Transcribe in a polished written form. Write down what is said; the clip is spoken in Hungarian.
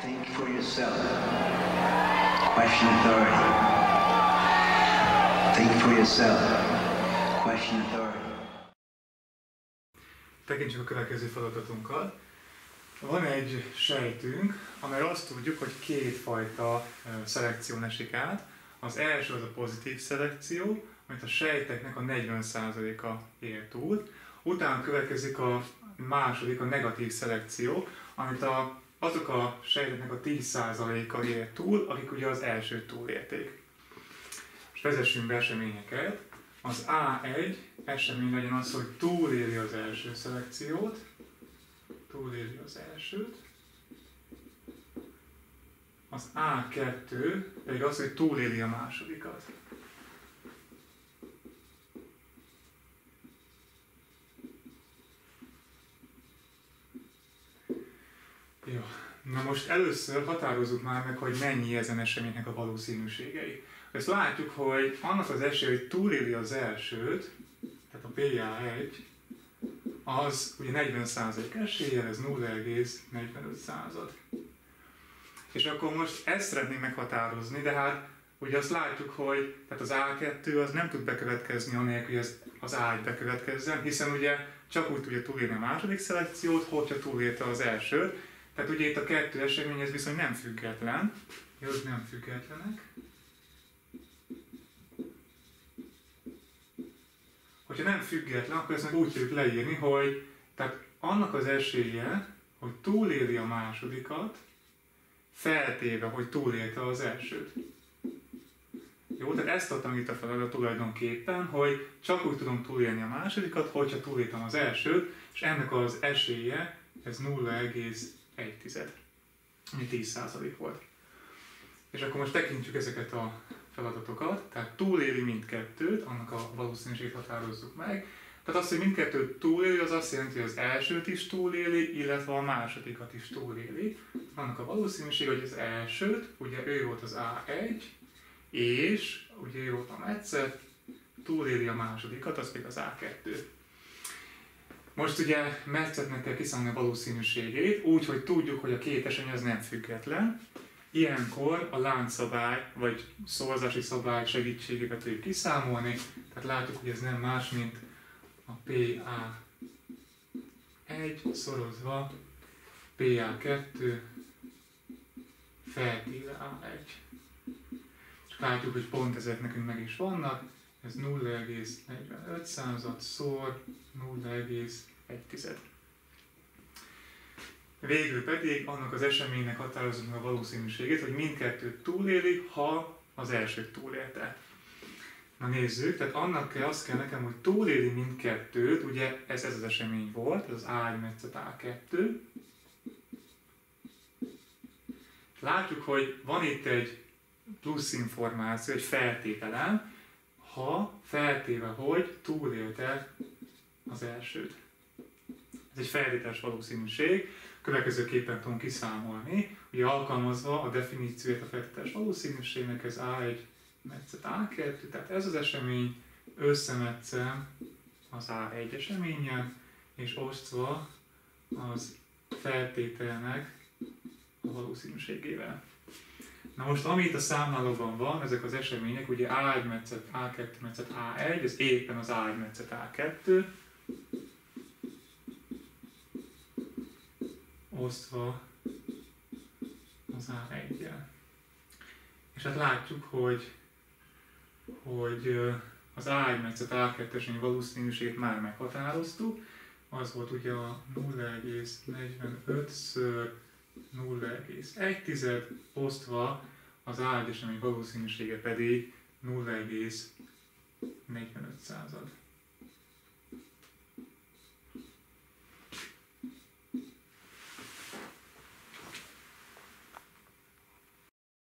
Think for yourself. Question authority. Think for yourself. Question authority. Tekintsük a következő feladatunkat. Van egy sejtünk, amely azt tudjuk, hogy kétfajta szelekción esik át. Az első az a pozitív szelekció, amit a sejteknek a 40%-a él túl. Utána következik a második, a negatív szelekció, amit azok a sejteknek a 10%-a él túl, akik ugye az elsőt túlélték. És vezessünk be eseményeket. Az A1 esemény legyen az, hogy túléli az első szelekciót, túléli az elsőt. Az A2 pedig az, hogy túléli a másodikat. Jó. Na most először határozzuk már meg, hogy mennyi ezen eseménynek a valószínűségei. Ezt látjuk, hogy annak az esélye, hogy túléli az elsőt, tehát a PA1, az ugye 40% eséllyel, ez 0,45. És akkor most ezt szeretném meghatározni, de hát ugye azt látjuk, hogy tehát az A2 az nem tud bekövetkezni anélkül, hogy az A1 bekövetkezzen, hiszen ugye csak úgy tudja túlélni a második szelekciót, hogyha túlélte az elsőt. Tehát ugye itt a kettő esemény, ez viszont nem független. Ők nem függetlenek. Hogyha nem független, akkor ezt meg úgy tudjuk leírni, hogy tehát annak az esélye, hogy túléli a másodikat, feltéve, hogy túlélte az elsőt. Jó, tehát ezt adtam itt a feladat tulajdonképpen, hogy csak úgy tudom túlélni a másodikat, hogyha túléltem az elsőt, és ennek az esélye, ez 0,1, ami 10% volt. És akkor most tekintjük ezeket a feladatokat, tehát túléli mindkettőt, annak a valószínűségét határozzuk meg. Tehát az, hogy mindkettőt túléli, az azt jelenti, hogy az elsőt is túléli, illetve a másodikat is túléli. Annak a valószínűség, hogy az elsőt, ugye ő volt az A1, és ugye ő volt a metszet, túléli a másodikat, az pedig az A2. Most ugye metszetnek kell kiszámolni a valószínűségét, úgyhogy tudjuk, hogy a két esemény az nem független. Ilyenkor a láncszabály, vagy szorzási szabály segítségével tudjuk kiszámolni. Tehát látjuk, hogy ez nem más, mint a PA1 szorozva PA2 feltéve A1. És látjuk, hogy pont ezek nekünk meg is vannak. Ez 0,45 szor 0,1. Végül pedig annak az eseménynek határozunk a valószínűségét, hogy mindkettőt túléli, ha az elsőt túlélte. Na nézzük, tehát annak azt kell nekem, hogy túléli mindkettőt, ugye ez az esemény volt, ez az A1 metszet A2. Látjuk, hogy van itt egy plusz információ, egy feltételem, ha feltéve, hogy túlélte az elsőt. Ez egy feltételes valószínűség, következőképpen tudom kiszámolni, ugye alkalmazva a definícióját a feltételes valószínűségnek, ez A1 metszet A2, tehát ez az esemény, összemetszem az A1 eseményen, és osztva az feltételnek a valószínűségével. Na most, ami itt a számlálóban van, ezek az események, ugye A1 metszet A2 metszet A1, ez éppen az A1 metszet A2, osztva az A1-jel. És hát látjuk, hogy az A1 metszet A2-es valószínűségét már meghatároztuk, az volt ugye a 0,45 ször 0,1 osztva az A1 esemény valószínűsége pedig 0,45.